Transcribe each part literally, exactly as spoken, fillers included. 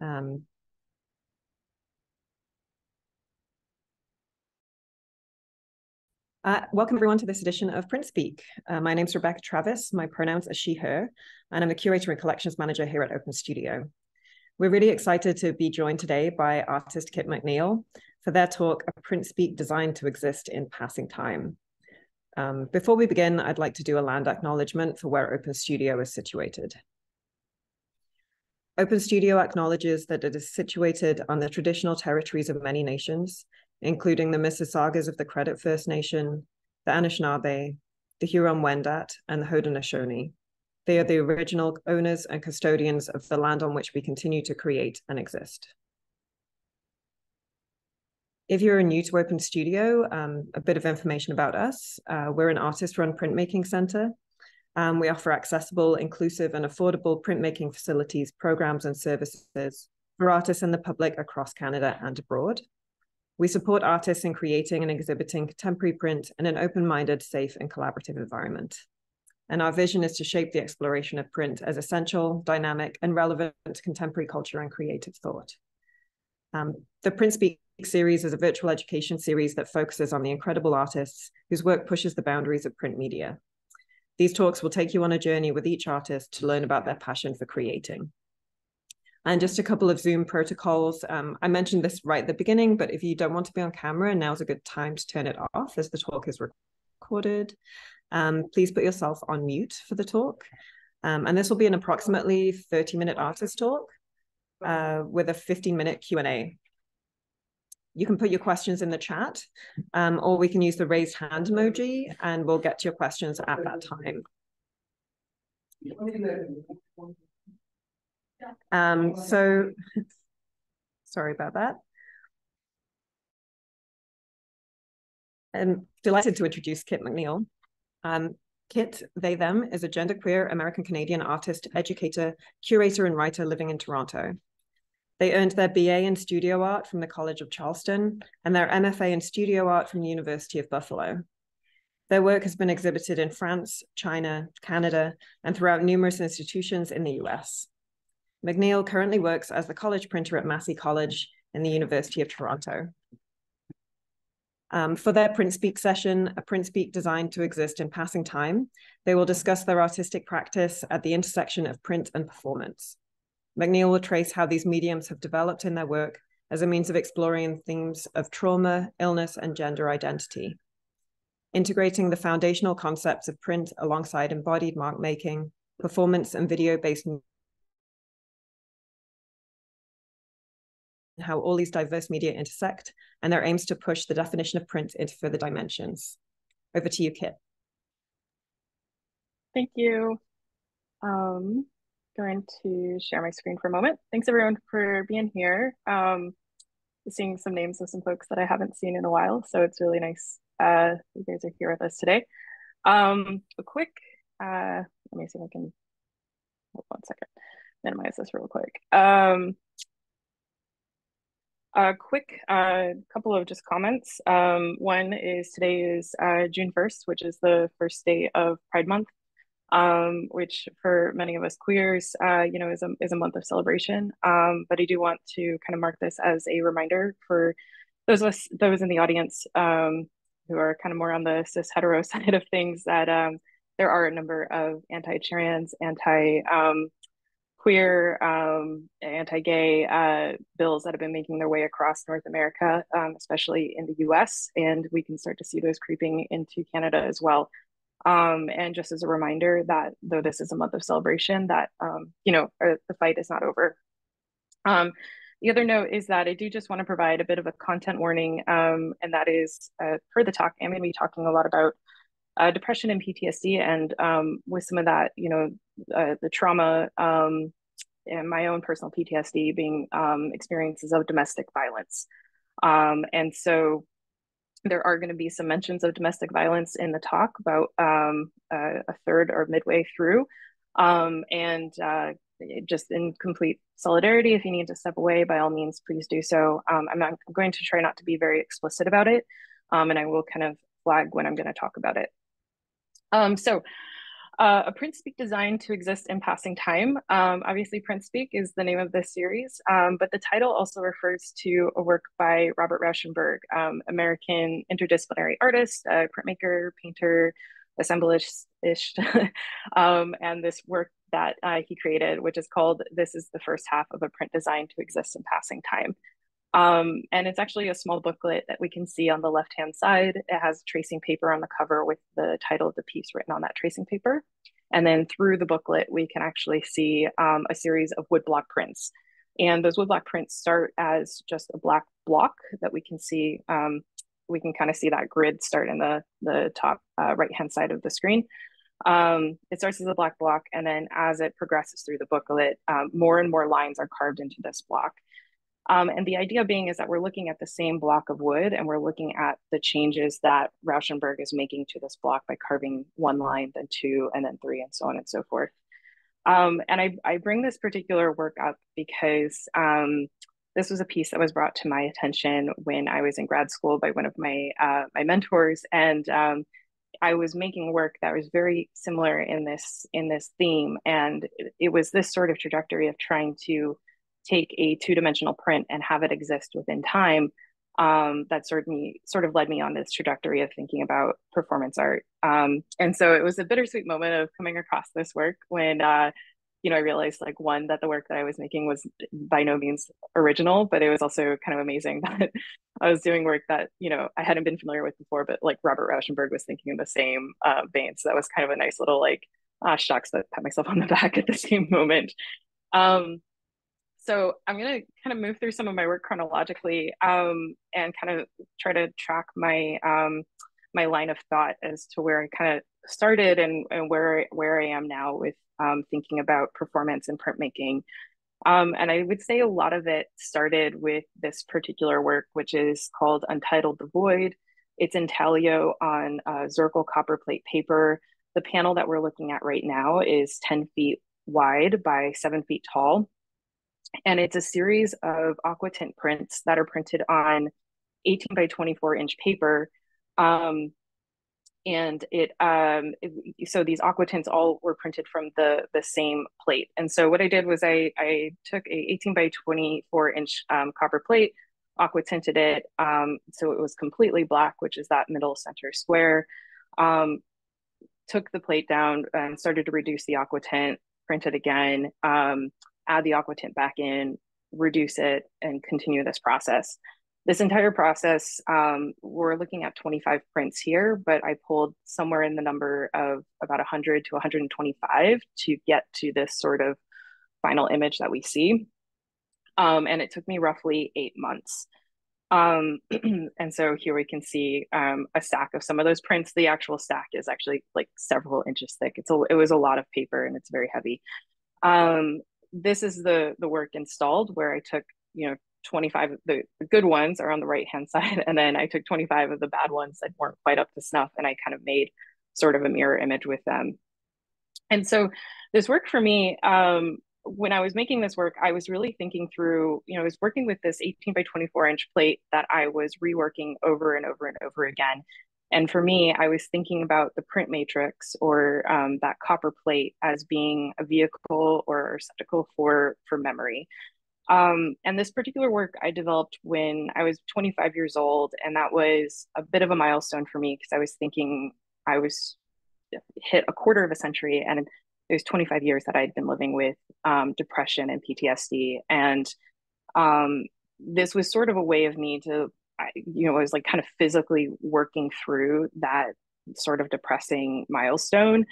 Um, Uh, welcome everyone to this edition of Print Speak. Uh, my name's Rebecca Travis, my pronouns are she, her, and I'm a curator and collections manager here at Open Studio. We're really excited to be joined today by artist K. MacNeil for their talk, A Print Speak Designed to Exist in Passing Time. Um, before we begin, I'd like to do a land acknowledgement for where Open Studio is situated. Open Studio acknowledges that it is situated on the traditional territories of many nations, including the Mississaugas of the Credit First Nation, the Anishinaabe, the Huron-Wendat, and the Haudenosaunee. They are the original owners and custodians of the land on which we continue to create and exist. If you're new to Open Studio, um, a bit of information about us. Uh, we're an artist-run printmaking center. Um, we offer accessible, inclusive, and affordable printmaking facilities, programs, and services for artists and the public across Canada and abroad. We support artists in creating and exhibiting contemporary print in an open-minded, safe, and collaborative environment. And our vision is to shape the exploration of print as essential, dynamic, and relevant to contemporary culture and creative thought. Um, the Print Speak series is a virtual education series that focuses on the incredible artists whose work pushes the boundaries of print media. These talks will take you on a journey with each artist to learn about their passion for creating. And just a couple of Zoom protocols. Um, I mentioned this right at the beginning, but if you don't want to be on camera, now's a good time to turn it off as the talk is recorded. Um, please put yourself on mute for the talk. Um, and this will be an approximately thirty minute artist talk uh, with a fifteen minute Q and A. You can put your questions in the chat, um, or we can use the raised hand emoji and we'll get to your questions at that time. Um, so, sorry about that. I'm delighted to introduce K. MacNeil. Um, K, they, them, is a genderqueer American-Canadian artist, educator, curator, and writer living in Toronto. They earned their B A in Studio Art from the College of Charleston and their M F A in Studio Art from the University of Buffalo. Their work has been exhibited in France, China, Canada, and throughout numerous institutions in the U S. MacNeil currently works as the college printer at Massey College in the University of Toronto. Um, for their Print Speak session, A Print Speak Designed to Exist in Passing Time, they will discuss their artistic practice at the intersection of print and performance. MacNeil will trace how these mediums have developed in their work as a means of exploring themes of trauma, illness, and gender identity, integrating the foundational concepts of print alongside embodied mark making, performance, and video-based how all these diverse media intersect and their aims to push the definition of print into further dimensions. Over to you, K. Thank you. Um, going to share my screen for a moment. Thanks everyone for being here. Um, seeing some names of some folks that I haven't seen in a while, so it's really nice uh, you guys are here with us today. Um, a quick, uh, let me see if I can, hold on a second, minimize this real quick. Um, A uh, quick uh, couple of just comments. Um, one is today is uh, June first, which is the first day of Pride Month, um, which for many of us queers, uh, you know, is a, is a month of celebration. Um, but I do want to kind of mark this as a reminder for those of us, those in the audience um, who are kind of more on the cis hetero side of things, that um, there are a number of anti-trans, anti um, queer, um, anti-gay uh, bills that have been making their way across North America, um, especially in the U S, and we can start to see those creeping into Canada as well. Um, and just as a reminder that though this is a month of celebration, that, um, you know, our, the fight is not over. Um, the other note is that I do just want to provide a bit of a content warning, um, and that is, uh, for the talk, I'm going to be talking a lot about Uh, depression and P T S D, and um, with some of that, you know, uh, the trauma um, and my own personal P T S D being um, experiences of domestic violence. Um, and so there are going to be some mentions of domestic violence in the talk about um, uh, a third or midway through. Um, and uh, just in complete solidarity, if you need to step away, by all means, please do so. Um, I'm not I'm going to try not to be very explicit about it, um, and I will kind of flag when I'm going to talk about it. Um, so Uh, a Print Speak designed to exist in passing time. Um, obviously, Print Speak is the name of this series, um, but the title also refers to a work by Robert Rauschenberg, um, American interdisciplinary artist, uh, printmaker, painter, assemblage-ish, um, and this work that uh, he created, which is called "This is the First Half of a Print Designed to Exist in Passing Time." Um, and it's actually a small booklet that we can see on the left-hand side. It has tracing paper on the cover with the title of the piece written on that tracing paper. And then through the booklet, we can actually see um, a series of woodblock prints. And those woodblock prints start as just a black block that we can see. Um, we can kind of see that grid start in the, the top uh, right-hand side of the screen. Um, it starts as a black block. And then as it progresses through the booklet, um, more and more lines are carved into this block. Um, and the idea being is that we're looking at the same block of wood and we're looking at the changes that Rauschenberg is making to this block by carving one line, then two, and then three, and so on and so forth. Um, and I, I bring this particular work up because um, this was a piece that was brought to my attention when I was in grad school by one of my, uh, my mentors. And um, I was making work that was very similar in this, in this theme. And it, it was this sort of trajectory of trying to take a two-dimensional print and have it exist within time, um, that certainly sort of led me on this trajectory of thinking about performance art. Um, and so it was a bittersweet moment of coming across this work when, uh, you know, I realized, like, one, that the work that I was making was by no means original, but it was also kind of amazing that I was doing work that, you know, I hadn't been familiar with before, but like Robert Rauschenberg was thinking in the same uh, vein. So that was kind of a nice little, like, ah, shucks, but pat myself on the back at the same moment. Um, So I'm going to kind of move through some of my work chronologically um, and kind of try to track my um, my line of thought as to where I kind of started and, and where, where I am now with um, thinking about performance and printmaking. Um, and I would say a lot of it started with this particular work, which is called Untitled the Void. It's in intaglio on uh, Zirkel copperplate paper. The panel that we're looking at right now is ten feet wide by seven feet tall. And it's a series of aquatint prints that are printed on eighteen by twenty-four inch paper. Um, and it, um, it, so these aquatints all were printed from the, the same plate. And so what I did was I, I took a eighteen by twenty-four inch um, copper plate, aquatinted it. Um, so it was completely black, which is that middle center square. Um, took the plate down and started to reduce the aquatint, print it again. Um, add the aquatint back in, reduce it, and continue this process. This entire process, um, we're looking at twenty-five prints here, but I pulled somewhere in the number of about one hundred to one hundred twenty-five to get to this sort of final image that we see. Um, and it took me roughly eight months. Um, and so here we can see um, a stack of some of those prints. The actual stack is actually like several inches thick. It's a, it was a lot of paper and it's very heavy. Um, This is the the work installed, where I took, you know, twenty-five of the, the good ones are on the right hand side, and then I took twenty-five of the bad ones that weren't quite up to snuff, and I kind of made sort of a mirror image with them. And so this work for me, um, when I was making this work, I was really thinking through, you know, I was working with this eighteen by twenty-four inch plate that I was reworking over and over and over again. And for me, I was thinking about the print matrix, or um, that copper plate, as being a vehicle or receptacle for, for memory. Um, and this particular work I developed when I was twenty-five years old. And that was a bit of a milestone for me, because I was thinking I was hit a quarter of a century. And it was twenty-five years that I'd been living with um, depression and P T S D. And um, this was sort of a way of me to I, you know, I was like kind of physically working through that sort of depressing milestone.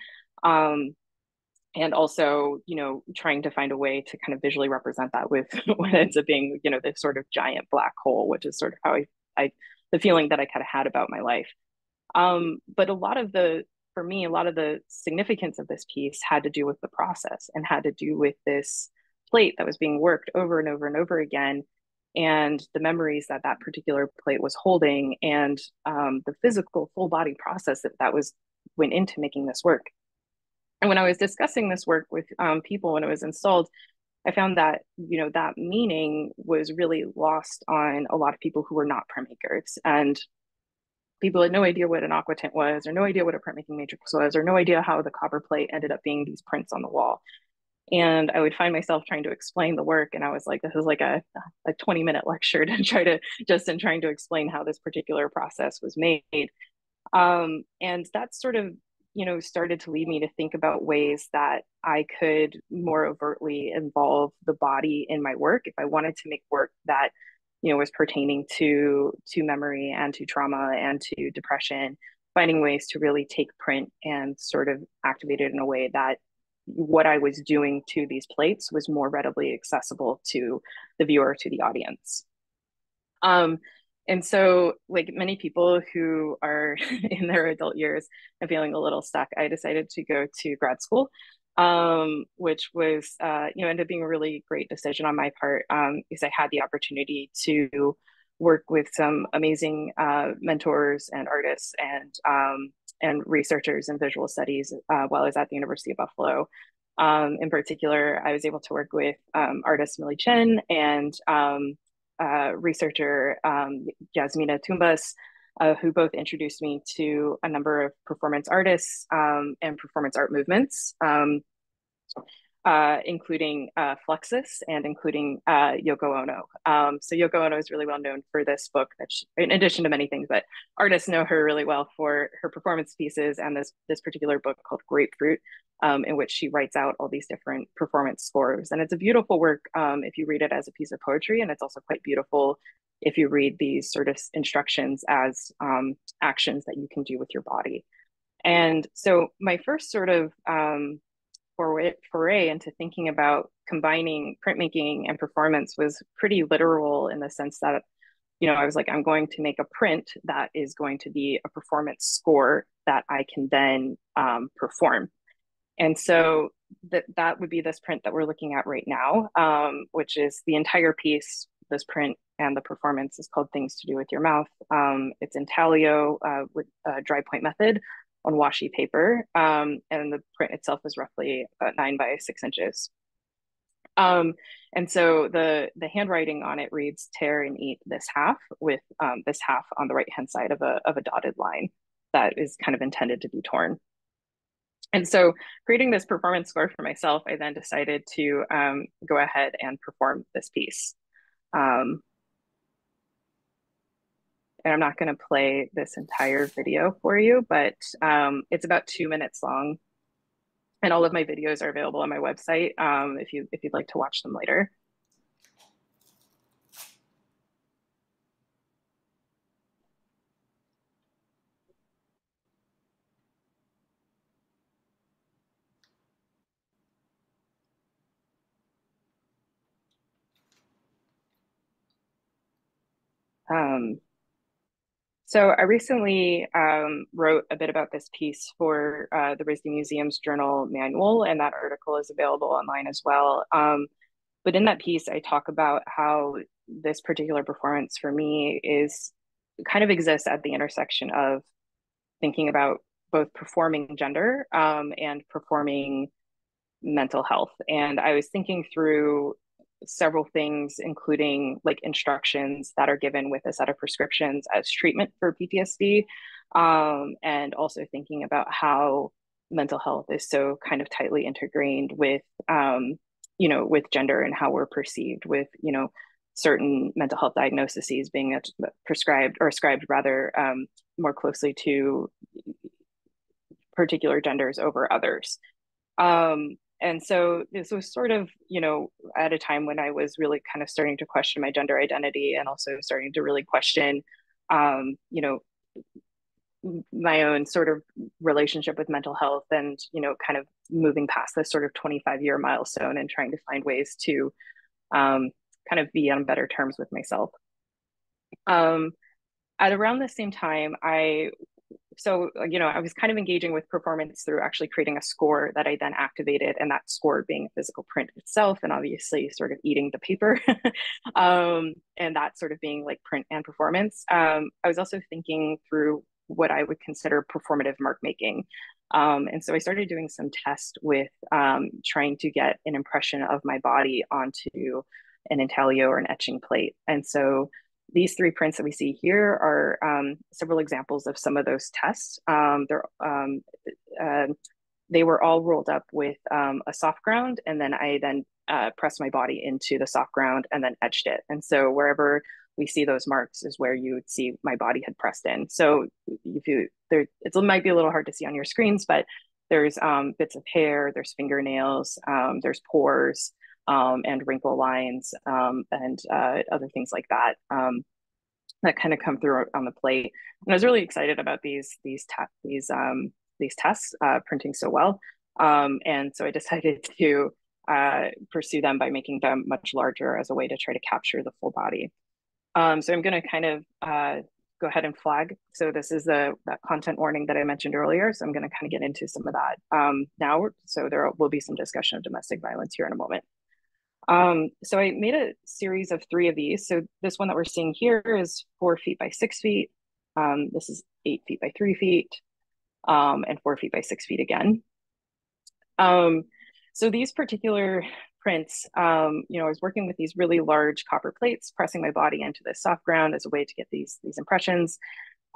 Um, and also, you know, trying to find a way to kind of visually represent that with what ends up being, you know, this sort of giant black hole, which is sort of how I, I the feeling that I kind of had about my life. Um, but a lot of the, for me, a lot of the significance of this piece had to do with the process and had to do with this plate that was being worked over and over and over again, and the memories that that particular plate was holding, and um, the physical full body process that that was went into making this work. And when I was discussing this work with um, people when it was installed, I found that, you know, that meaning was really lost on a lot of people who were not printmakers. And people had no idea what an aquatint was, or no idea what a printmaking matrix was, or no idea how the copper plate ended up being these prints on the wall. And I would find myself trying to explain the work, and I was like, this is like a a twenty minute lecture to try to just in trying to explain how this particular process was made. Um, and that sort of, you know, started to lead me to think about ways that I could more overtly involve the body in my work if I wanted to make work that, you know, was pertaining to to memory and to trauma and to depression, finding ways to really take print and sort of activate it in a way that what I was doing to these plates was more readily accessible to the viewer, to the audience. Um, and so, like many people who are in their adult years and feeling a little stuck, I decided to go to grad school, um, which was, uh, you know, ended up being a really great decision on my part, um, because I had the opportunity to work with some amazing uh, mentors and artists and um, and researchers in visual studies uh, while I was at the University of Buffalo. Um, in particular, I was able to work with um, artist Millie Chen and um, uh, researcher um, Yasmina Tumbas, uh, who both introduced me to a number of performance artists um, and performance art movements, um, uh, including uh, Fluxus and including uh, Yoko Ono. Um, so Yoko Ono is really well known for this book, that she, in addition to many things, but artists know her really well for her performance pieces and this, this particular book called Grapefruit, um, in which she writes out all these different performance scores. And it's a beautiful work um, if you read it as a piece of poetry, and it's also quite beautiful if you read these sort of instructions as um, actions that you can do with your body. And so my first sort of um, foray into thinking about combining printmaking and performance was pretty literal, in the sense that, you know, I was like, I'm going to make a print that is going to be a performance score that I can then um, perform. And so that that would be this print that we're looking at right now, um, which is the entire piece. This print and the performance is called Things to Do with Your Mouth. Um, it's in Talio uh, with a dry point method on washi paper, um, and the print itself is roughly about nine by six inches. Um, and so the, the handwriting on it reads, tear and eat this half, with um, this half on the right-hand side of a, of a dotted line that is kind of intended to be torn. And so creating this performance score for myself, I then decided to um, go ahead and perform this piece. Um, and I'm not going to play this entire video for you, but um, it's about two minutes long, and all of my videos are available on my website um, if you if you'd like to watch them later. Um, so I recently um, wrote a bit about this piece for uh, the R I S D Museum's journal manual, and that article is available online as well. Um, but in that piece, I talk about how this particular performance for me is kind of exists at the intersection of thinking about both performing gender um, and performing mental health. And I was thinking through several things, including like instructions that are given with a set of prescriptions as treatment for P T S D, um, and also thinking about how mental health is so kind of tightly integrated with, um, you know, with gender and how we're perceived, with, you know, certain mental health diagnoses being prescribed or ascribed rather um, more closely to particular genders over others. Um, And so this was sort of, you know, at a time when I was really kind of starting to question my gender identity, and also starting to really question, um, you know, my own sort of relationship with mental health, and, you know, kind of moving past this sort of twenty-five year milestone and trying to find ways to um, kind of be on better terms with myself. Um, at around the same time, I So, you know, I was kind of engaging with performance through actually creating a score that I then activated, and that score being a physical print itself, and obviously sort of eating the paper um, and that sort of being like print and performance. Um, I was also thinking through what I would consider performative mark making. Um, and so I started doing some tests with um, trying to get an impression of my body onto an intaglio or an etching plate. And so These three prints that we see here are um, several examples of some of those tests. Um, they're, um, uh, they were all rolled up with um, a soft ground, and then I then uh, pressed my body into the soft ground and then etched it. And so wherever we see those marks is where you would see my body had pressed in. So if you, there, it might be a little hard to see on your screens, but there's um, bits of hair, there's fingernails, um, there's pores, Um, and wrinkle lines um, and uh, other things like that um, that kind of come through on the plate. And I was really excited about these these these um, these tests uh, printing so well, um, and so I decided to uh, pursue them by making them much larger as a way to try to capture the full body. Um, so I'm going to kind of uh, go ahead and flag. So this is the that content warning that I mentioned earlier. So I'm going to kind of get into some of that um, now. So there will be some discussion of domestic violence here in a moment. Um, so I made a series of three of these. So this one that we're seeing here is four feet by six feet. Um, this is eight feet by three feet um, and four feet by six feet again. Um, so these particular prints, um, you know, I was working with these really large copper plates, pressing my body into this soft ground as a way to get these, these impressions.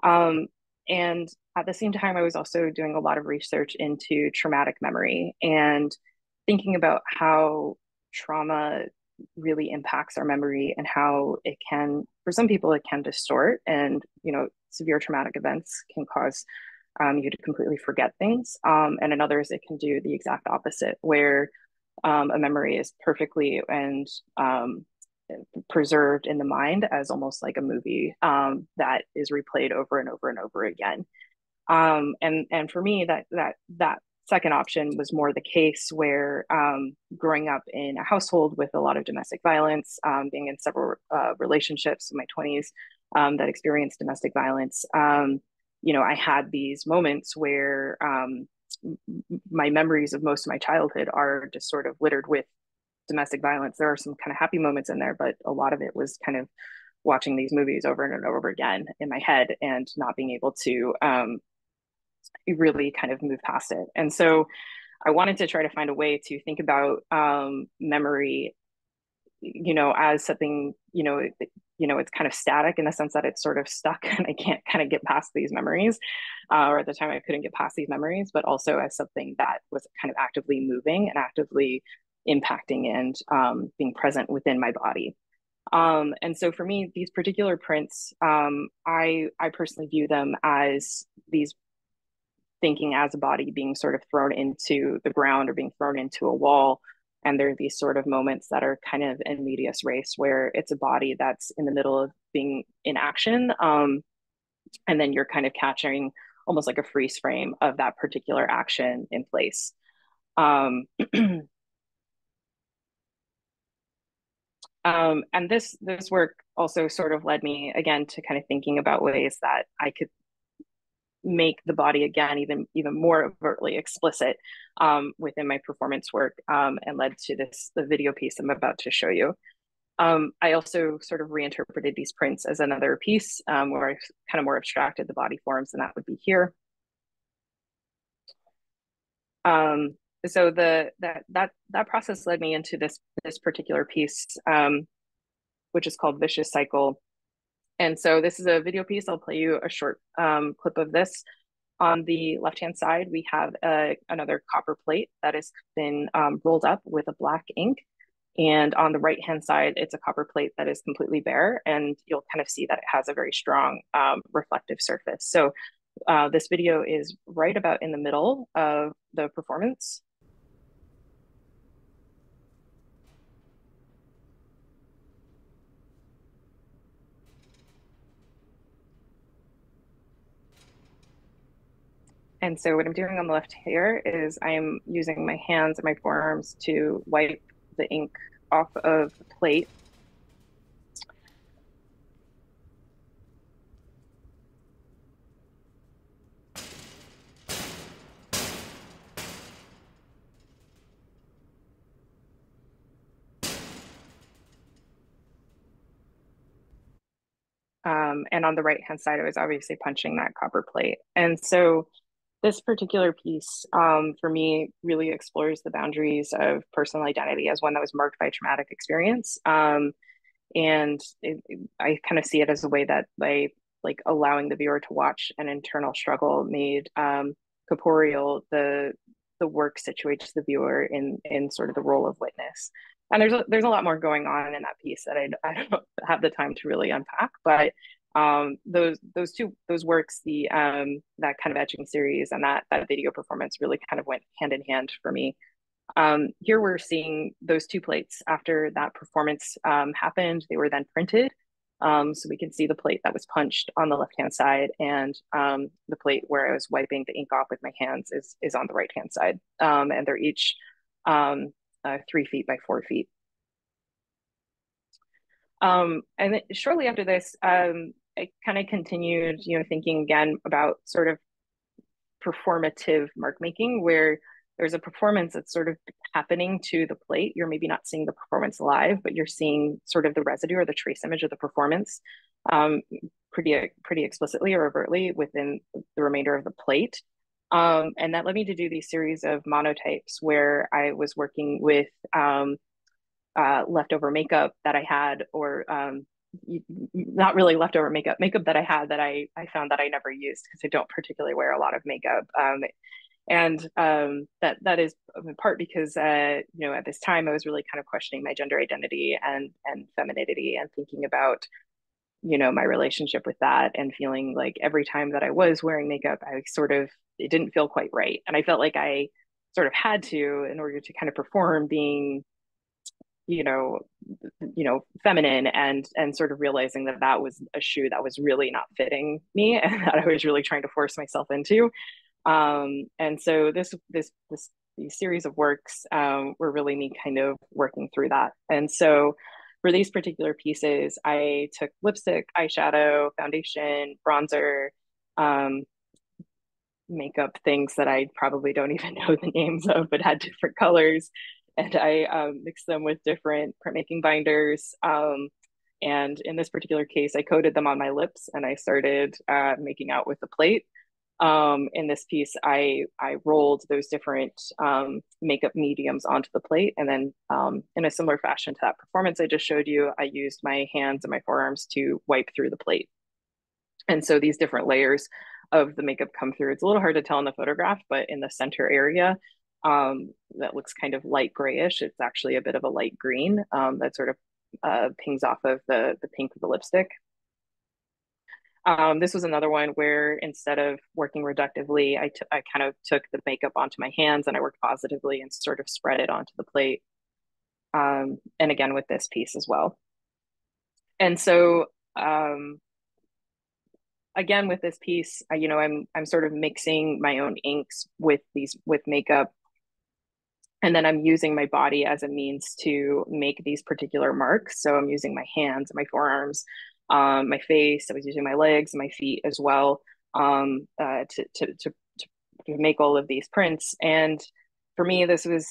Um, and at the same time, I was also doing a lot of research into traumatic memory and thinking about how trauma really impacts our memory and how it can, for some people, it can distort, and you know, severe traumatic events can cause um, you to completely forget things, um, and in others it can do the exact opposite, where um, a memory is perfectly and um, preserved in the mind as almost like a movie um, that is replayed over and over and over again. Um, and and for me, that that that second option was more the case where um, growing up in a household with a lot of domestic violence, um, being in several uh, relationships in my twenties um, that experienced domestic violence, um, you know, I had these moments where um, my memories of most of my childhood are just sort of littered with domestic violence. There are some kind of happy moments in there, but a lot of it was kind of watching these movies over and over again in my head and not being able to um, really kind of move past it. And so I wanted to try to find a way to think about um, memory, you know, as something, you know, it, you know, it's kind of static in the sense that it's sort of stuck and I can't kind of get past these memories, uh, or at the time I couldn't get past these memories, but also as something that was kind of actively moving and actively impacting and um, being present within my body. Um, and so for me, these particular prints, um, I, I personally view them as these thinking as a body being sort of thrown into the ground or being thrown into a wall. And there are these sort of moments that are kind of in medias res, where it's a body that's in the middle of being in action. Um, and then you're kind of capturing almost like a freeze frame of that particular action in place. Um, um, and this, this work also sort of led me again to kind of thinking about ways that I could make the body again even even more overtly explicit um, within my performance work, um, and led to this the video piece I'm about to show you. Um, I also sort of reinterpreted these prints as another piece um, where I kind of more abstracted the body forms, and that would be here. Um, so the that that that process led me into this this particular piece, um, which is called Vicious Cycle. And so this is a video piece. I'll play you a short um, clip of this. On the left-hand side, we have a, another copper plate that has been um, rolled up with a black ink. And on the right-hand side, it's a copper plate that is completely bare. And you'll kind of see that it has a very strong um, reflective surface. So uh, this video is right about in the middle of the performance. And so what I'm doing on the left here is I'm using my hands and my forearms to wipe the ink off of the plate. Um, and on the right-hand side, I was obviously punching that copper plate. And so this particular piece, um, for me, really explores the boundaries of personal identity as one that was marked by traumatic experience, um, And it, it, I kind of see it as a way that by like allowing the viewer to watch an internal struggle made um, corporeal, the the work situates the viewer in in sort of the role of witness. And there's a, there's a lot more going on in that piece that I, I don't have the time to really unpack. But um, those those two those works, the um, that kind of etching series and that that video performance really kind of went hand in hand for me. Um, here we're seeing those two plates after that performance um, happened. They were then printed. Um, so we can see the plate that was punched on the left-hand side, and um, the plate where I was wiping the ink off with my hands is, is on the right-hand side. Um, and they're each um, uh, three feet by four feet. Um, and then shortly after this, um, I kind of continued, you know, thinking again about sort of performative mark making, where there's a performance that's sort of happening to the plate. You're maybe not seeing the performance live, but you're seeing sort of the residue or the trace image of the performance um, pretty pretty explicitly or overtly within the remainder of the plate. Um, and that led me to do these series of monotypes where I was working with um, uh, leftover makeup that I had, or um, not really leftover makeup, makeup that I had that I, I found that I never used because I don't particularly wear a lot of makeup. Um, And um, that that is in part because, uh, you know, at this time I was really kind of questioning my gender identity and and femininity, and thinking about, you know, my relationship with that, and feeling like every time that I was wearing makeup, I sort of, it didn't feel quite right. And I felt like I sort of had to, in order to kind of perform being, you know, you know, feminine, and and sort of realizing that that was a shoe that was really not fitting me and that I was really trying to force myself into. Um, and so this, this, this, these series of works, um, were really me kind of working through that. And so for these particular pieces, I took lipstick, eyeshadow, foundation, bronzer, um, makeup, things that I probably don't even know the names of, but had different colors. And I, um, mixed them with different printmaking binders, um, and in this particular case, I coated them on my lips, and I started, uh, making out with the plate. Um, in this piece, I, I rolled those different um, makeup mediums onto the plate. And then um, in a similar fashion to that performance I just showed you, I used my hands and my forearms to wipe through the plate. And so these different layers of the makeup come through. It's a little hard to tell in the photograph, but in the center area um, that looks kind of light grayish, it's actually a bit of a light green um, that sort of uh, pings off of the, the pink of the lipstick. Um, this was another one where instead of working reductively, I, I kind of took the makeup onto my hands, and I worked positively and sort of spread it onto the plate. Um, and again, with this piece as well. And so, um, again, with this piece, I, you know, I'm, I'm sort of mixing my own inks with these, with makeup. And then I'm using my body as a means to make these particular marks. So I'm using my hands and my forearms, Um, my face, I was using my legs and my feet as well um, uh, to, to, to, to make all of these prints. And for me, this was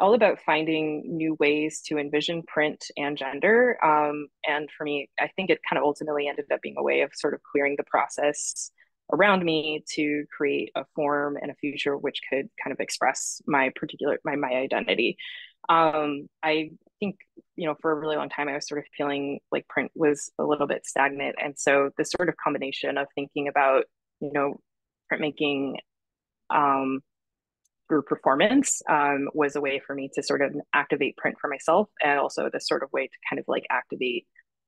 all about finding new ways to envision print and gender. Um, and for me, I think it kind of ultimately ended up being a way of sort of clearing the process around me to create a form and a future which could kind of express my particular, my, my identity. Um, I think, you know, for a really long time, I was sort of feeling like print was a little bit stagnant. And so this sort of combination of thinking about, you know, printmaking um, through performance um, was a way for me to sort of activate print for myself, and also this sort of way to kind of like activate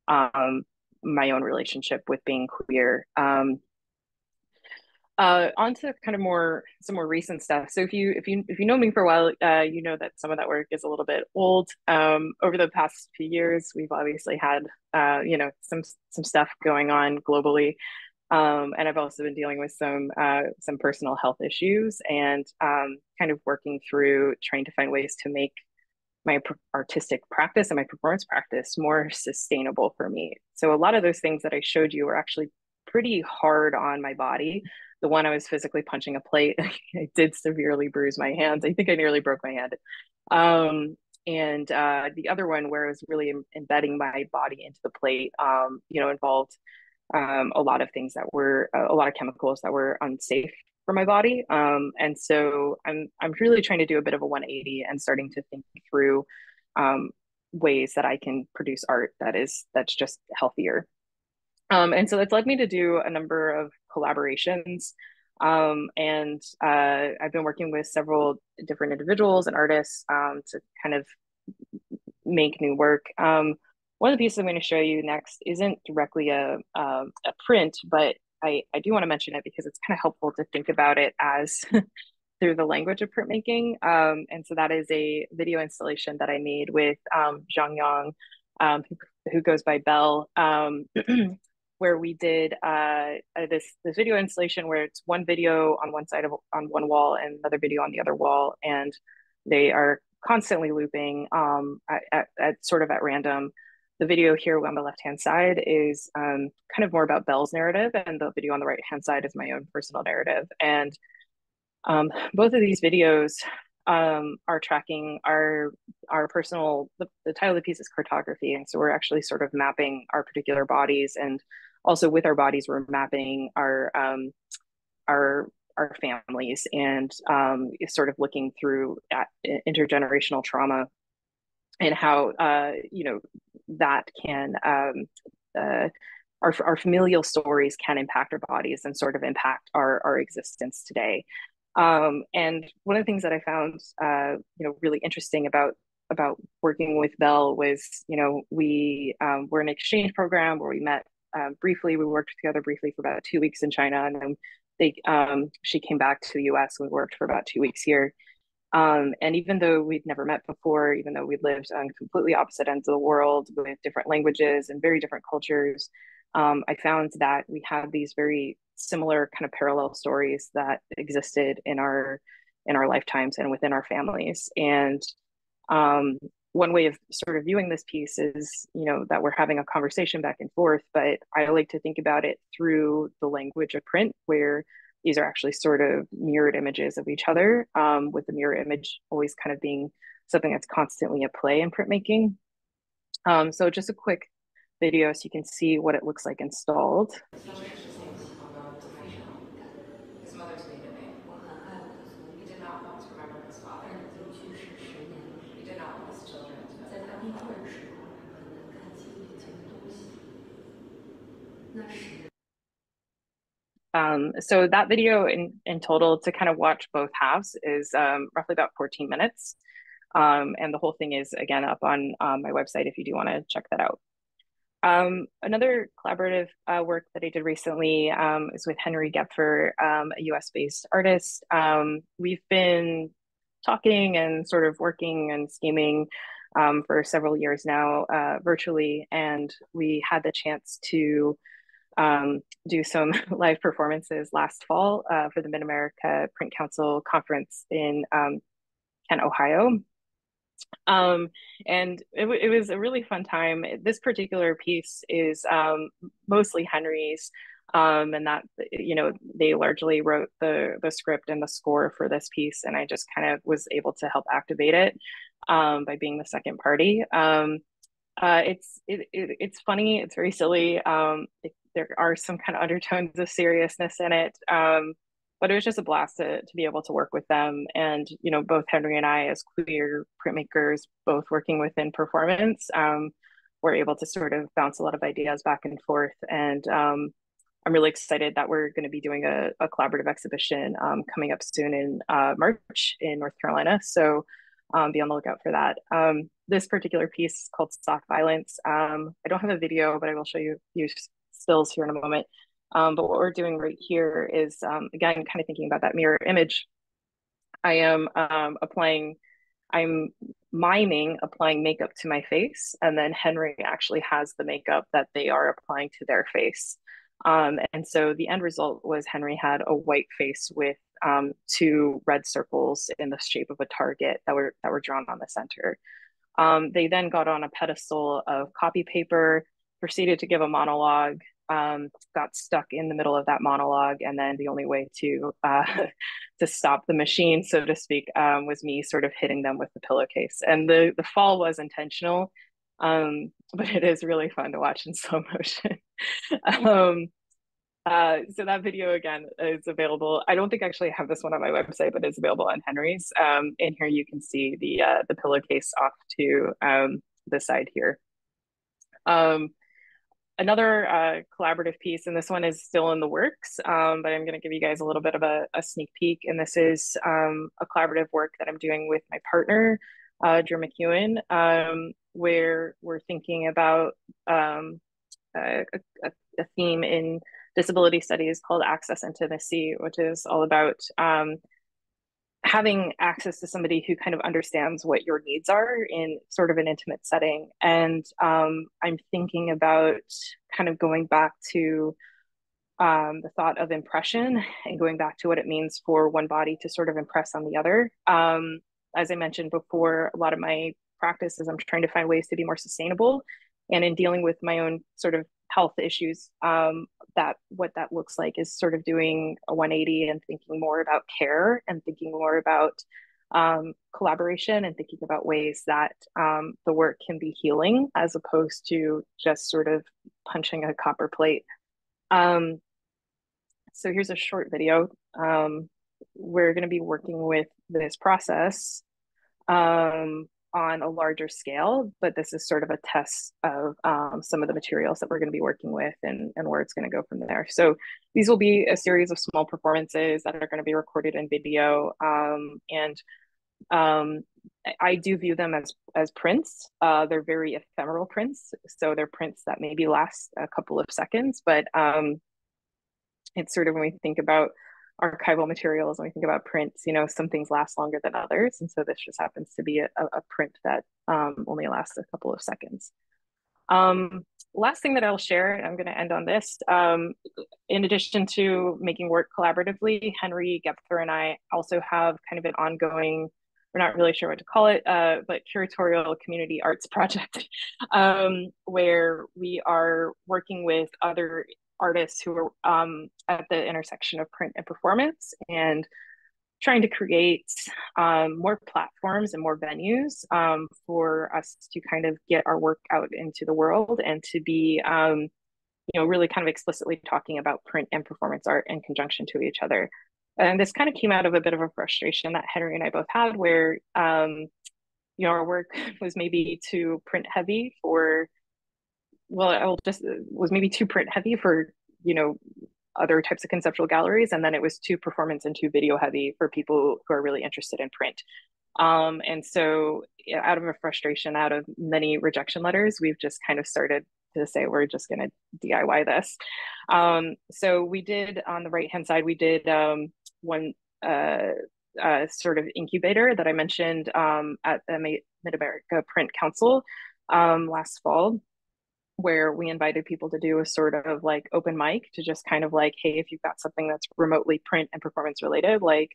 um, my own relationship with being queer. Um, Uh, on to kind of more some more recent stuff. So if you if you if you know me for a while, uh, you know that some of that work is a little bit old. Um, over the past few years, we've obviously had uh, you know some some stuff going on globally, um, and I've also been dealing with some uh, some personal health issues, and um, kind of working through trying to find ways to make my artistic practice and my performance practice more sustainable for me. So a lot of those things that I showed you were actually pretty hard on my body. The one I was physically punching a plate, I did severely bruise my hands. I think I nearly broke my hand. Um, and uh, the other one where I was really embedding my body into the plate, um, you know, involved um, a lot of things that were, a lot of chemicals that were unsafe for my body. Um, and so I'm, I'm really trying to do a bit of a one eighty and starting to think through um, ways that I can produce art that is that's just healthier. Um, and so that's led me to do a number of collaborations. Um, and uh, I've been working with several different individuals and artists um, to kind of make new work. Um, one of the pieces I'm going to show you next isn't directly a, a, a print, but I, I do want to mention it because it's kind of helpful to think about it as through the language of printmaking. Um, and so that is a video installation that I made with um, Zhang Yang, um, who, who goes by Belle, um, where we did uh, this this video installation where it's one video on one side of on one wall and another video on the other wall, and they are constantly looping um, at, at, at sort of at random. The video here on the left hand side is um, kind of more about Belle's narrative, and the video on the right hand side is my own personal narrative. And um, both of these videos um, are tracking our our personal. The, the title of the piece is cartography, and so we're actually sort of mapping our particular bodies and. Also with our bodies, we're mapping our um, our our families and um, sort of looking through at intergenerational trauma and how uh, you know that can um, uh, our our familial stories can impact our bodies and sort of impact our our existence today. Um, and one of the things that I found uh, you know really interesting about. about working with Belle was you know we um, were an exchange program where we met. Um, briefly, we worked together briefly for about two weeks in China, and then they, um, she came back to the U S and we worked for about two weeks here. Um, and even though we'd never met before, even though we lived on completely opposite ends of the world with different languages and very different cultures, um, I found that we had these very similar kind of parallel stories that existed in our in our lifetimes and within our families. And um, one way of sort of viewing this piece is, you know, that we're having a conversation back and forth, but I like to think about it through the language of print, where these are actually sort of mirrored images of each other, um, with the mirror image always kind of being something that's constantly at play in printmaking. Um, so just a quick video so you can see what it looks like installed. Um, so that video in, in total to kind of watch both halves is um, roughly about fourteen minutes. Um, and the whole thing is, again, up on um, my website if you do want to check that out. Um, another collaborative uh, work that I did recently um, is with Henry Gebfer, um, a U S-based artist. Um, we've been talking and sort of working and scheming um, for several years now uh, virtually, and we had the chance to Um, do some live performances last fall uh, for the Mid-America Print Council conference in um, Kent, Ohio. Um, and it, it was a really fun time. This particular piece is um, mostly Henry's, um, and that, you know, they largely wrote the, the script and the score for this piece, and I just kind of was able to help activate it um, by being the second party. Um, uh, it's, it, it, it's funny, it's very silly. Um, it, There are some kind of undertones of seriousness in it, um, but it was just a blast to, to be able to work with them. And, you know, both Henry and I, as queer printmakers, both working within performance, um, were able to sort of bounce a lot of ideas back and forth. And um, I'm really excited that we're going to be doing a, a collaborative exhibition um, coming up soon in uh, March in North Carolina. So um, be on the lookout for that. Um, this particular piece is called Soft Violence. Um, I don't have a video, but I will show you. you stills here in a moment. Um, but what we're doing right here is, um, again, kind of thinking about that mirror image. I am um, applying, I'm miming applying makeup to my face, and then Henry actually has the makeup that they are applying to their face. Um, and so the end result was Henry had a white face with um, two red circles in the shape of a target that were, that were drawn on the center. Um, they then got on a pedestal of copy paper, proceeded to give a monologue, um, got stuck in the middle of that monologue, and then the only way to uh, to stop the machine, so to speak, um, was me sort of hitting them with the pillowcase. And the, the fall was intentional, um, but it is really fun to watch in slow motion. um, uh, so that video, again, is available. I don't think I actually have this one on my website, but it's available on Henry's. Um, and here you can see the, uh, the pillowcase off to um, this side here. Um, another uh, collaborative piece, and this one is still in the works, um, but I'm going to give you guys a little bit of a, a sneak peek. And this is um, a collaborative work that I'm doing with my partner, uh, Drew McEwen, um, where we're thinking about um, a, a, a theme in disability studies called access intimacy, which is all about um, having access to somebody who kind of understands what your needs are in sort of an intimate setting. And um, I'm thinking about kind of going back to um, the thought of impression and going back to what it means for one body to sort of impress on the other. Um, as I mentioned before, a lot of my practice is I'm trying to find ways to be more sustainable, and in dealing with my own sort of health issues, um, that what that looks like is sort of doing a one eighty and thinking more about care and thinking more about um, collaboration and thinking about ways that um, the work can be healing as opposed to just sort of punching a copper plate. Um, so here's a short video. Um, we're going to be working with this process um, on a larger scale, but this is sort of a test of um, some of the materials that we're going to be working with and, and where it's going to go from there. So these will be a series of small performances that are going to be recorded in video. Um, and um, I do view them as, as prints. Uh, they're very ephemeral prints. So they're prints that maybe last a couple of seconds, but um, it's sort of when we think about archival materials, when we think about prints, you know, some things last longer than others. And so this just happens to be a, a print that um, only lasts a couple of seconds. Um, last thing that I'll share, and I'm going to end on this, um, in addition to making work collaboratively, Henry Gebfer and I also have kind of an ongoing, we're not really sure what to call it, uh, but curatorial community arts project, um, where we are working with other artists who are um, at the intersection of print and performance and trying to create um, more platforms and more venues um, for us to kind of get our work out into the world and to be, um, you know, really kind of explicitly talking about print and performance art in conjunction to each other. And this kind of came out of a bit of a frustration that Henry and I both had where, um, you know, our work was maybe too print heavy for well, I will just was maybe too print heavy for, you know, other types of conceptual galleries. And then it was too performance and too video heavy for people who are really interested in print. Um, and so out of a frustration, out of many rejection letters, we've just kind of started to say, we're just going to D I Y this. Um, so we did on the right-hand side, we did um, one uh, uh, sort of incubator that I mentioned um, at the Mid-America Print Council um, last fall, where we invited people to do a sort of like open mic to just kind of like, hey, if you've got something that's remotely print and performance related, like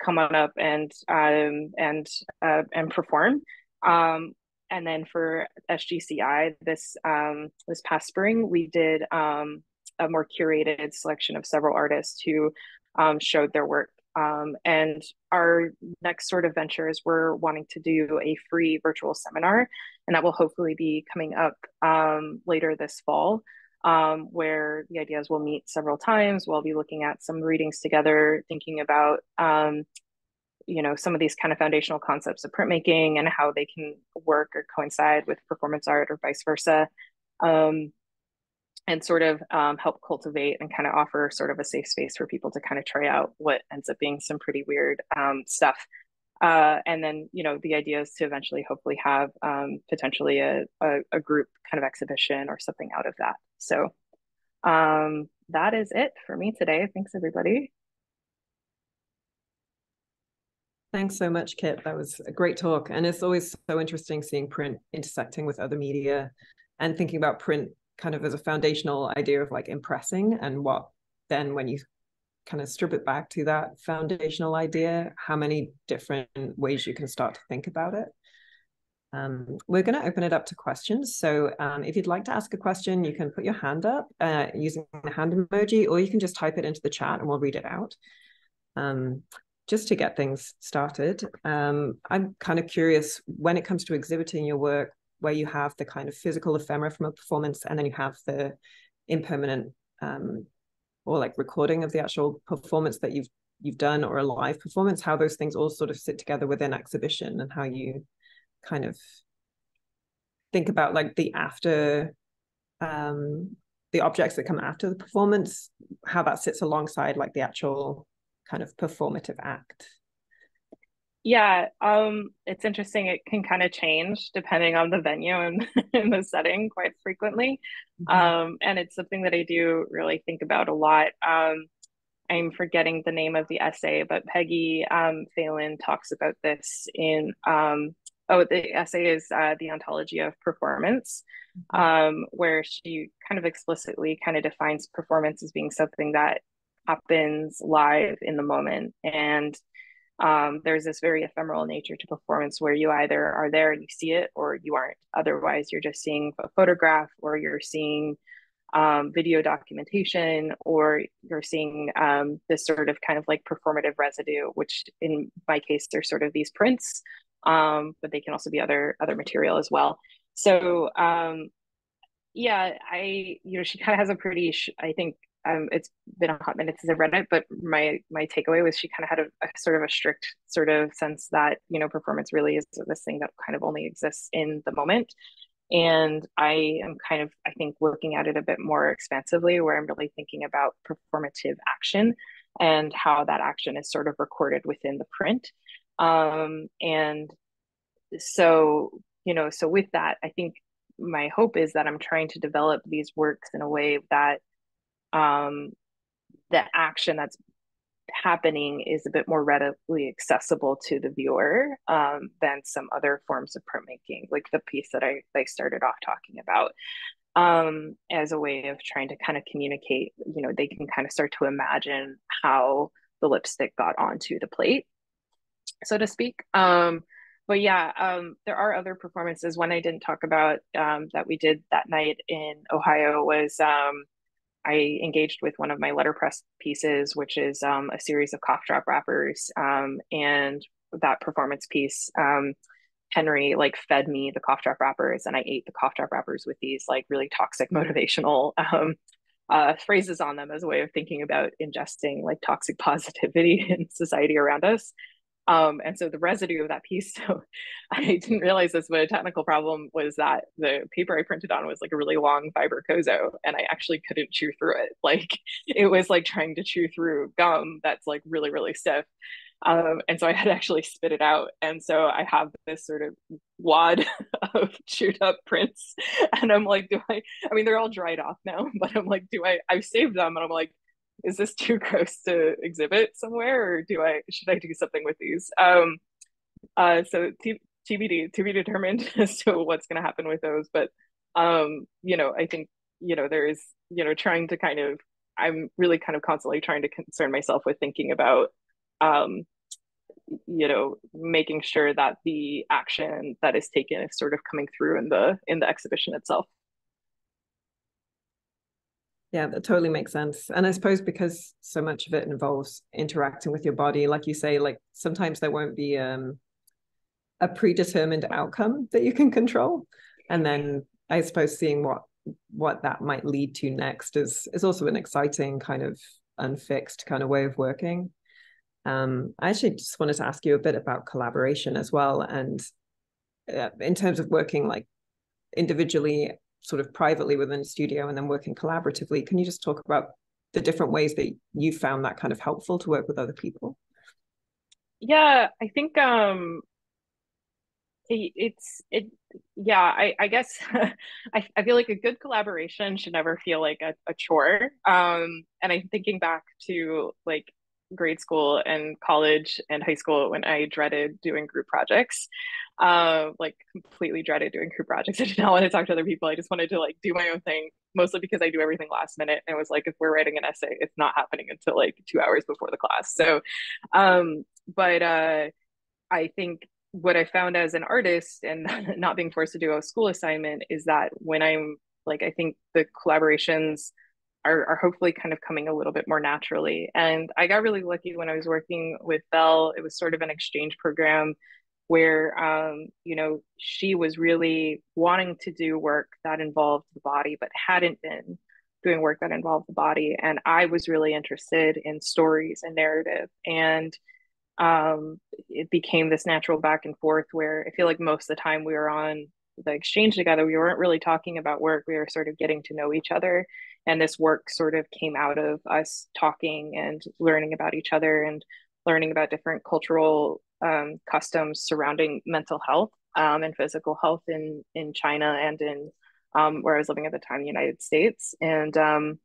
come on up and um, and uh, and perform. Um, and then for S G C I this um, this past spring, we did um, a more curated selection of several artists who um, showed their work. Um, and our next sort of venture is we're wanting to do a free virtual seminar, and that will hopefully be coming up um, later this fall, um, where the ideas will meet several times. We'll be looking at some readings together, thinking about, um, you know, some of these kind of foundational concepts of printmaking and how they can work or coincide with performance art or vice versa. Um, and sort of um, help cultivate and kind of offer sort of a safe space for people to kind of try out what ends up being some pretty weird um, stuff. Uh, and then, you know, the idea is to eventually hopefully have um, potentially a, a, a group kind of exhibition or something out of that. So um, that is it for me today. Thanks, everybody. Thanks so much, Kit. That was a great talk. And it's always so interesting seeing print intersecting with other media and thinking about print kind of as a foundational idea of like impressing, and what then when you kind of strip it back to that foundational idea, how many different ways you can start to think about it. Um, we're going to open it up to questions. So um, if you'd like to ask a question, you can put your hand up uh, using the hand emoji, or you can just type it into the chat and we'll read it out. Um, just to get things started, um, I'm kind of curious when it comes to exhibiting your work, where you have the kind of physical ephemera from a performance, and then you have the impermanent um, or like recording of the actual performance that you've you've done, or a live performance, how those things all sort of sit together within exhibition and how you kind of think about like the after, um, the objects that come after the performance, how that sits alongside like the actual kind of performative act. Yeah, um, it's interesting. It can kind of change depending on the venue and, and the setting quite frequently. Mm-hmm. Um, and it's something that I do really think about a lot. Um, I'm forgetting the name of the essay, but Peggy um, Phelan talks about this in, um, oh, the essay is uh, The Ontology of Performance, mm-hmm. um, where she kind of explicitly kind of defines performance as being something that happens live in the moment. And Um, there's this very ephemeral nature to performance where you either are there and you see it or you aren't. Otherwise, you're just seeing a photograph, or you're seeing um, video documentation, or you're seeing um, this sort of kind of like performative residue, which in my case, they're sort of these prints, um, but they can also be other other material as well. So um, yeah, I, you know, she kind of has a pretty, I think, Um, it's been a hot minute since I read it, but my my takeaway was she kind of had a, a sort of a strict sort of sense that, you know, performance really is this thing that kind of only exists in the moment. And I am kind of, I think, looking at it a bit more expansively, where I'm really thinking about performative action and how that action is sort of recorded within the print. Um, and so, you know, so with that, I think my hope is that I'm trying to develop these works in a way that Um, the action that's happening is a bit more readily accessible to the viewer um, than some other forms of printmaking, like the piece that I, I started off talking about, um, as a way of trying to kind of communicate, you know, they can kind of start to imagine how the lipstick got onto the plate, so to speak. Um, But yeah, um, there are other performances. One I didn't talk about um, that we did that night in Ohio was um, I engaged with one of my letterpress pieces, which is um, a series of cough drop wrappers. Um, and that performance piece, um, Henry like fed me the cough drop wrappers, and I ate the cough drop wrappers with these like really toxic motivational um, uh, phrases on them as a way of thinking about ingesting like toxic positivity in society around us. Um, and so the residue of that piece, so I didn't realize this, but a technical problem was that the paper I printed on was like a really long fiber Kozo, and I actually couldn't chew through it. Like it was like trying to chew through gum that's like really, really stiff. Um, and so I had to actually spit it out. And so I have this sort of wad of chewed up prints, and I'm like, do I, I mean, they're all dried off now, but I'm like, do I, I've saved them. And I'm like, is this too gross to exhibit somewhere, or do I, should I do something with these? Um, uh, so T B D, to be determined as to what's going to happen with those. But, um, you know, I think, you know, there is, you know, trying to kind of, I'm really kind of constantly trying to concern myself with thinking about, um, you know, making sure that the action that is taken is sort of coming through in the, in the exhibition itself. Yeah, that totally makes sense. And I suppose because so much of it involves interacting with your body, like you say, like sometimes there won't be um, a predetermined outcome that you can control. And then I suppose seeing what what that might lead to next is, is also an exciting kind of unfixed kind of way of working. Um, I actually just wanted to ask you a bit about collaboration as well. And uh, in terms of working like individually, sort of privately within a studio, and then working collaboratively. Can you just talk about the different ways that you found that kind of helpful to work with other people? Yeah, I think um, it, it's, it. yeah, I, I guess I, I feel like a good collaboration should never feel like a, a chore. Um, and I'm thinking back to like grade school and college and high school when I dreaded doing group projects, uh, like completely dreaded doing group projects. I did not want to talk to other people. I just wanted to like do my own thing, mostly because I do everything last minute. And it was like, if we're writing an essay, it's not happening until like two hours before the class. So, um, but uh, I think what I found as an artist and not being forced to do a school assignment is that when I'm like, I think the collaborations Are, are hopefully kind of coming a little bit more naturally. And I got really lucky when I was working with Belle. It was sort of an exchange program where, um, you know, she was really wanting to do work that involved the body, but hadn't been doing work that involved the body. And I was really interested in stories and narrative. And um, it became this natural back and forth where I feel like most of the time we were on the exchange together, we weren't really talking about work. We were sort of getting to know each other. And this work sort of came out of us talking and learning about each other and learning about different cultural um, customs surrounding mental health um, and physical health in, in China and in um, where I was living at the time, the United States. And, um,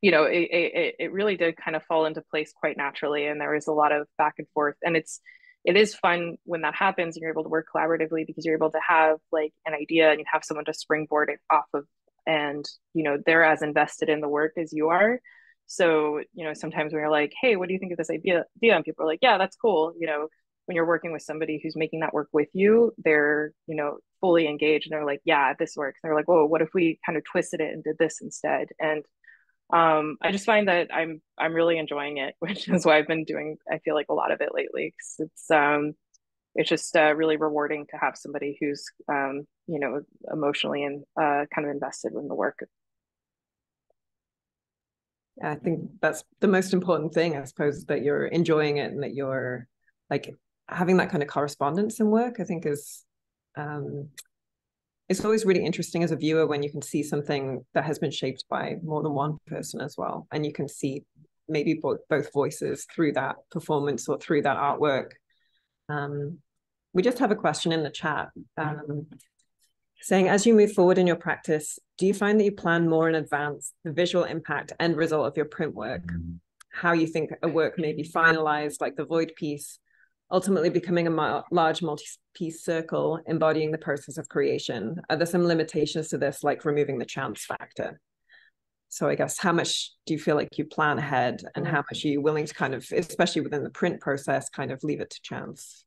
you know, it, it, it really did kind of fall into place quite naturally. And there was a lot of back and forth. And it's, it is fun when that happens and you're able to work collaboratively because you're able to have like an idea and you have someone to springboard it off of, and, you know, they're as invested in the work as you are. So, you know, sometimes when you're like, hey, what do you think of this idea? And people are like, yeah, that's cool. You know, when you're working with somebody who's making that work with you, they're, you know, fully engaged and they're like, yeah, this works. And they're like, whoa, what if we kind of twisted it and did this instead? And um, I just find that I'm, I'm really enjoying it, which is why I've been doing, I feel like, a lot of it lately. Cause it's, um, it's just uh, really rewarding to have somebody who's, um, you know, emotionally and uh, kind of invested in the work. I think that's the most important thing, I suppose, that you're enjoying it and that you're like having that kind of correspondence in work, I think is, um, it's always really interesting as a viewer when you can see something that has been shaped by more than one person as well. And you can see maybe both, both voices through that performance or through that artwork. Um, we just have a question in the chat um, saying, as you move forward in your practice, do you find that you plan more in advance the visual impact and result of your print work? How you think a work may be finalized, like the void piece, ultimately becoming a large multi-piece circle, embodying the process of creation? Are there some limitations to this, like removing the chance factor? So I guess how much do you feel like you plan ahead and how much are you willing to kind of, especially within the print process, kind of leave it to chance?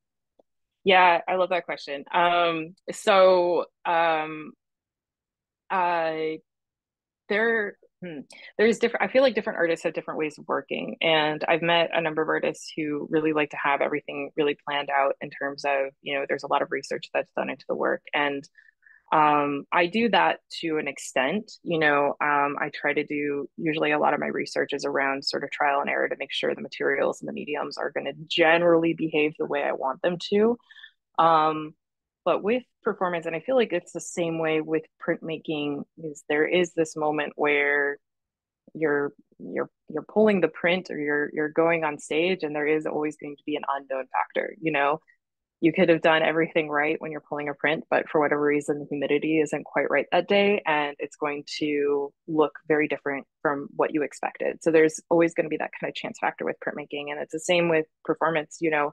Yeah, I love that question. Um, so um, I, there, hmm, there's different, I feel like different artists have different ways of working. And I've met a number of artists who really like to have everything really planned out in terms of, you know, there's a lot of research that's done into the work. And Um, I do that to an extent, you know, um, I try to do, usually a lot of my research is around sort of trial and error to make sure the materials and the mediums are going to generally behave the way I want them to. Um, but with performance, and I feel like it's the same way with printmaking, is there is this moment where you're, you're, you're pulling the print or you're, you're going on stage, and there is always going to be an unknown factor, you know. You could have done everything right when you're pulling a print, but for whatever reason, the humidity isn't quite right that day, and it's going to look very different from what you expected. So there's always going to be that kind of chance factor with printmaking, and it's the same with performance. You know,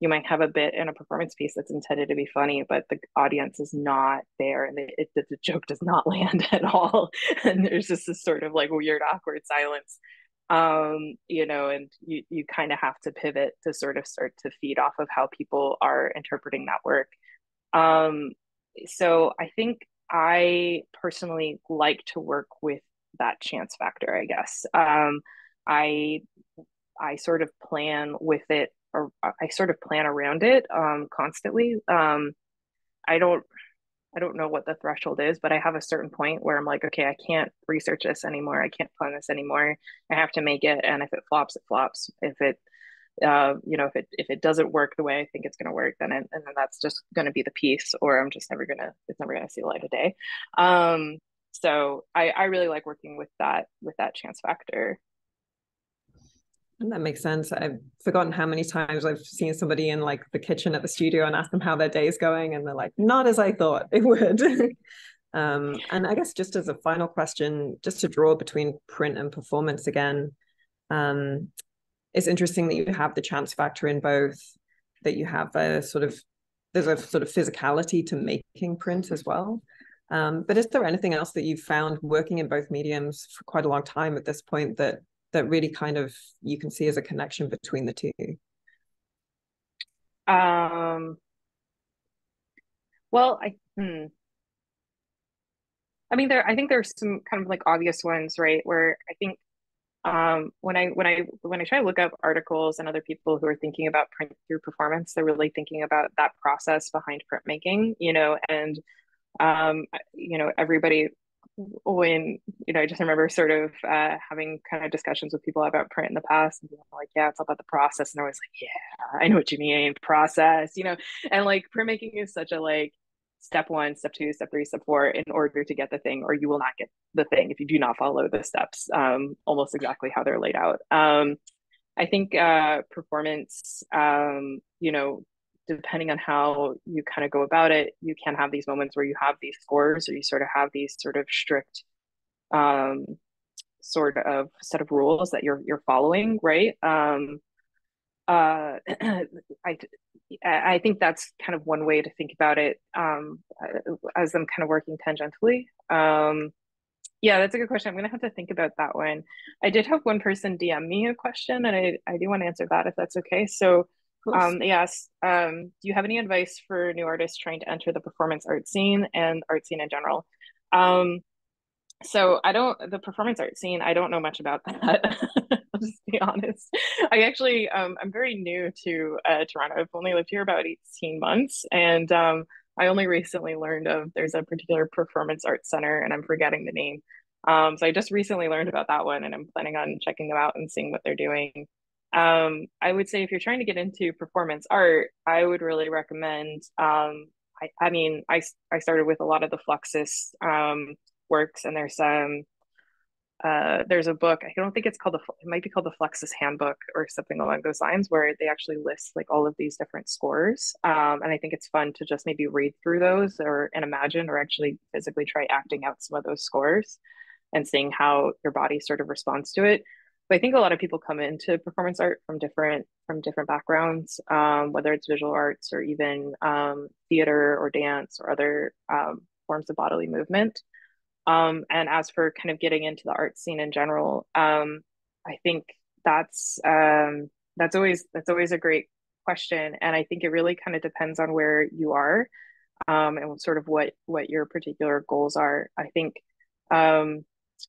you might have a bit in a performance piece that's intended to be funny, but the audience is not there, and it, it, the joke does not land at all, and there's just this sort of like weird, awkward silence. Um, you know, and you, you kind of have to pivot to sort of start to feed off of how people are interpreting that work. Um, so I think I personally like to work with that chance factor, I guess. Um, I, I sort of plan with it, or I sort of plan around it, um, constantly. Um, I don't, I don't know what the threshold is, but I have a certain point where I'm like, okay, I can't research this anymore. I can't plan this anymore. I have to make it. And if it flops, it flops. If it, uh, you know, if it, if it doesn't work the way I think it's going to work, then, it, and then that's just going to be the piece, or I'm just never going to, it's never going to see the light of day. Um, so I, I really like working with that, with that chance factor. And that makes sense. I've forgotten how many times I've seen somebody in like the kitchen at the studio and asked them how their day is going. And they're like, not as I thought it would. um, and I guess just as a final question, just to draw between print and performance again, um, it's interesting that you have the chance factor in both, that you have a sort of, there's a sort of physicality to making print as well. Um, but is there anything else that you've found working in both mediums for quite a long time at this point that that really kind of you can see as a connection between the two? Um, well, I, hmm. I mean, there, I think there's some kind of like obvious ones, right? Where I think um, when I, when I, when I try to look up articles and other people who are thinking about print through performance, they're really thinking about that process behind printmaking, you know, and, um, you know, everybody, when, you know, I just remember sort of uh, having kind of discussions with people about print in the past and being like, yeah, it's all about the process. And I was like, yeah, I know what you mean, process, you know, and like printmaking is such a like step one, step two, step three, step four in order to get the thing, or you will not get the thing if you do not follow the steps, um, almost exactly how they're laid out. Um, I think uh, performance, um, you know, depending on how you kind of go about it, you can have these moments where you have these scores, or you sort of have these sort of strict um, sort of set of rules that you're you're following, right? Um, uh, I, I think that's kind of one way to think about it, um, as I'm kind of working tangentially. Um, yeah, that's a good question. I'm gonna have to think about that one. I did have one person D M me a question, and I, I do want to answer that if that's okay. So um, they asked, um, do you have any advice for new artists trying to enter the performance art scene and art scene in general? Um, So I don't, the performance art scene, I don't know much about that, I'll just be honest. I actually, um, I'm very new to uh, Toronto. I've only lived here about eighteen months. And um, I only recently learned of, there's a particular performance arts center and I'm forgetting the name. Um, so I just recently learned about that one, and I'm planning on checking them out and seeing what they're doing. Um, I would say if you're trying to get into performance art, I would really recommend, um, I, I mean, I, I started with a lot of the Fluxus, um, works, and there's um uh there's a book, I don't think it's called the it might be called the Fluxus Handbook or something along those lines, where they actually list like all of these different scores, um and I think it's fun to just maybe read through those or and imagine or actually physically try acting out some of those scores and seeing how your body sort of responds to it. But I think a lot of people come into performance art from different from different backgrounds, um whether it's visual arts or even um theater or dance or other um forms of bodily movement. Um, and as for kind of getting into the art scene in general, um, I think that's um, that's always that's always a great question, and I think it really kind of depends on where you are, um, and sort of what what your particular goals are. I think um,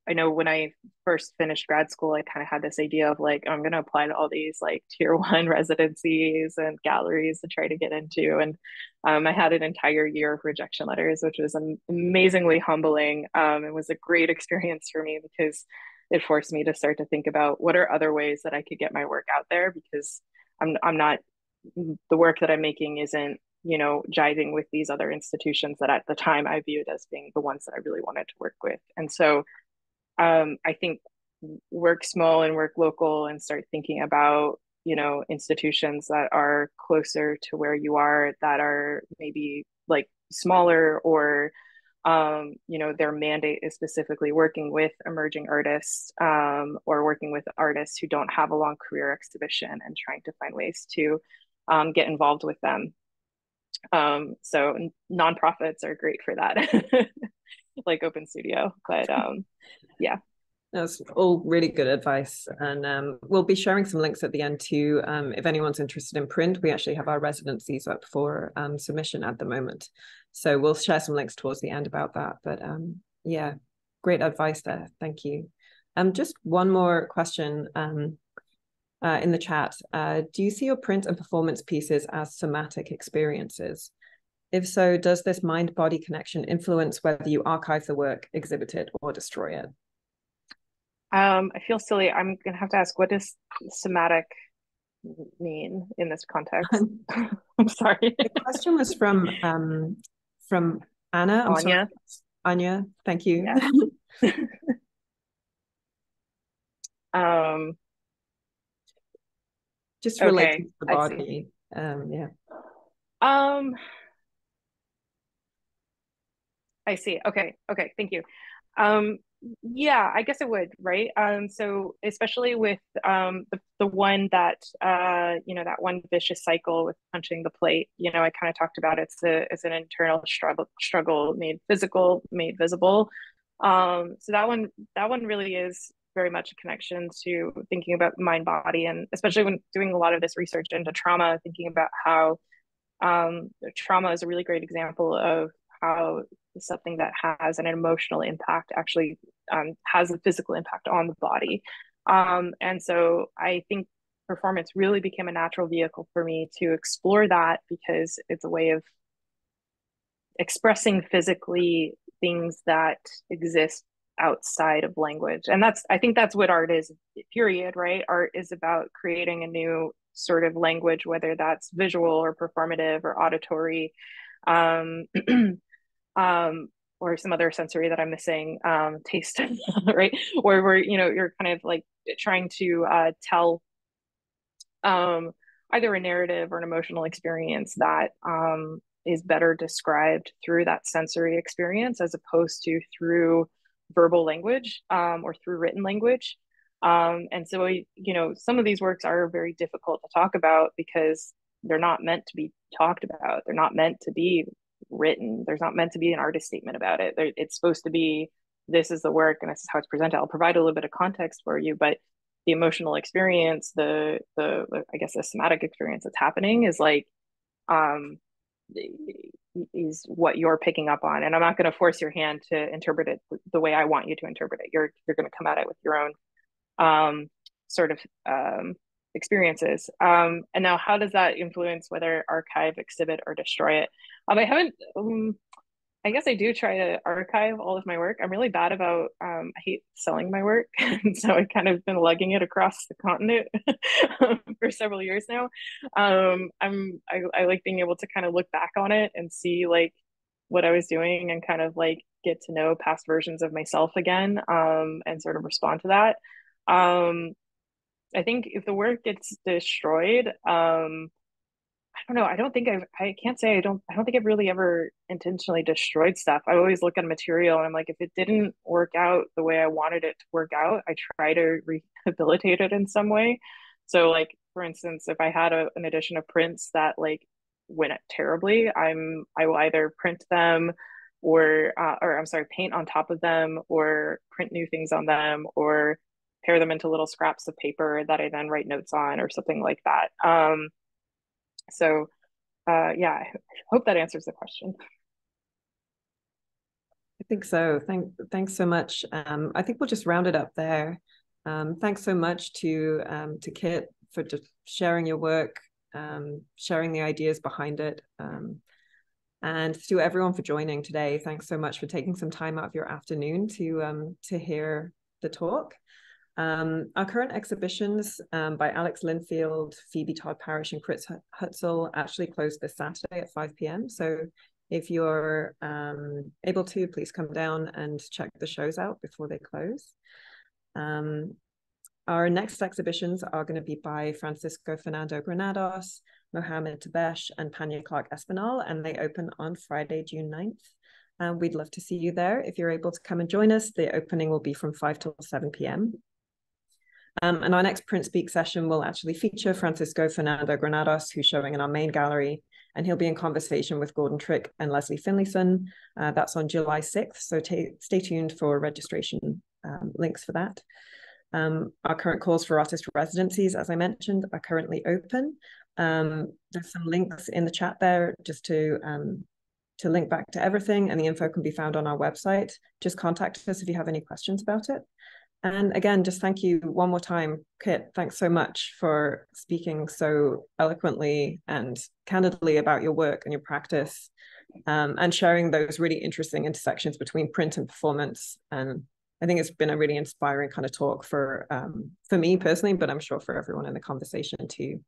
I know when I first finished grad school, I kind of had this idea of like, I'm going to apply to all these like tier one residencies and galleries to try to get into. And um, I had an entire year of rejection letters, which was amazingly humbling. Um, it was a great experience for me because it forced me to start to think about what are other ways that I could get my work out there, because I'm, I'm not, the work that I'm making isn't, you know, jiving with these other institutions that at the time I viewed as being the ones that I really wanted to work with. And so Um, I think work small and work local and start thinking about, you know, institutions that are closer to where you are, that are maybe like smaller, or, um, you know, their mandate is specifically working with emerging artists, um, or working with artists who don't have a long career exhibition, and trying to find ways to um, get involved with them. Um, so nonprofits are great for that. Like Open Studio, but um yeah, that's all really good advice. And um we'll be sharing some links at the end too, um if anyone's interested in print. We actually have our residencies up for um submission at the moment, so we'll share some links towards the end about that. But um yeah, great advice there, thank you. Um just one more question um uh, in the chat. Uh do you see your print and performance pieces as somatic experiences? If so, does this mind-body connection influence whether you archive the work, exhibit it, or destroy it? Um, I feel silly. I'm going to have to ask, what does somatic mean in this context? I'm sorry. The question was from um, from Anna. I'm Anya. Sorry. Anya, thank you. Yeah. um, Just relating okay, to the body. Um, yeah. Um. I see. Okay. Okay. Thank you. Um, yeah, I guess it would, right? Um, so especially with um, the, the one that, uh, you know, that one vicious cycle with punching the plate, you know, I kind of talked about it's, a, it's an internal struggle, struggle made physical, made visible. Um, so that one, that one really is very much a connection to thinking about mind body, and especially when doing a lot of this research into trauma, thinking about how um, trauma is a really great example of how something that has an emotional impact actually um, has a physical impact on the body. Um, and so I think performance really became a natural vehicle for me to explore that, because it's a way of expressing physically things that exist outside of language. And that's, I think that's what art is, period, right? Art is about creating a new sort of language, whether that's visual or performative or auditory. um, um, or some other sensory that I'm missing, um, taste, right? Or where, you know, you're kind of like trying to uh, tell um, either a narrative or an emotional experience that um, is better described through that sensory experience as opposed to through verbal language um, or through written language. Um, and so, you know, some of these works are very difficult to talk about because they're not meant to be talked about. They're not meant to be written. There's not meant to be an artist statement about it. They're, it's supposed to be, this is the work and this is how it's presented. I'll provide a little bit of context for you, but the emotional experience, the, the, the I guess, the somatic experience that's happening is like, um, is what you're picking up on. And I'm not going to force your hand to interpret it the way I want you to interpret it. You're, you're going to come at it with your own um, sort of um, experiences. Um, and now how does that influence whether archive, exhibit, or destroy it? Um, I haven't, um, I guess I do try to archive all of my work. I'm really bad about, um, I hate selling my work. So I've kind of been lugging it across the continent for several years now. Um, I'm, I, I like being able to kind of look back on it and see like what I was doing and kind of like get to know past versions of myself again, um, and sort of respond to that. Um, I think if the work gets destroyed, um, I don't know. I don't think I've, I can't say I don't, I don't think I've really ever intentionally destroyed stuff. I always look at material and I'm like, if it didn't work out the way I wanted it to work out, I try to rehabilitate it in some way. So like, for instance, if I had a, an edition of prints that like went terribly, I'm, I will either print them or, uh, or I'm sorry, paint on top of them or print new things on them or tear them into little scraps of paper that I then write notes on or something like that. Um, So, uh, yeah, I hope that answers the question. I think so. Thank, thanks so much. Um, I think we'll just round it up there. Um, thanks so much to um, to Kit for just sharing your work, um, sharing the ideas behind it, um, and to everyone for joining today. Thanks so much for taking some time out of your afternoon to um, to hear the talk. Um, our current exhibitions um, by Alex Linfield, Phoebe Todd Parrish, and Chris Hutzel actually close this Saturday at five p m So if you're um, able to, please come down and check the shows out before they close. Um, our next exhibitions are going to be by Francisco Fernando Granados, Mohamed Tabesh, and Pania Clark Espinal, and they open on Friday, June ninth. Um, we'd love to see you there. If you're able to come and join us, the opening will be from five till seven p m Um, and our next Print Speak session will actually feature Francisco Fernando Granados, who's showing in our main gallery, and he'll be in conversation with Gordon Trick and Leslie Finlayson. Uh, that's on July sixth, so stay tuned for registration um, links for that. Um, our current calls for artist residencies, as I mentioned, are currently open. Um, there's some links in the chat there just to, um, to link back to everything, and the info can be found on our website. Just contact us if you have any questions about it. And again, just thank you one more time, Kit. Thanks so much for speaking so eloquently and candidly about your work and your practice, um, and sharing those really interesting intersections between print and performance. And I think it's been a really inspiring kind of talk for, um, for me personally, but I'm sure for everyone in the conversation too.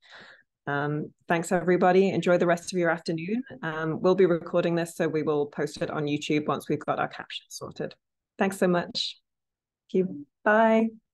Um, thanks everybody. Enjoy the rest of your afternoon. Um, we'll be recording this, so we will post it on YouTube once we've got our captions sorted. Thanks so much. Thank you. Bye.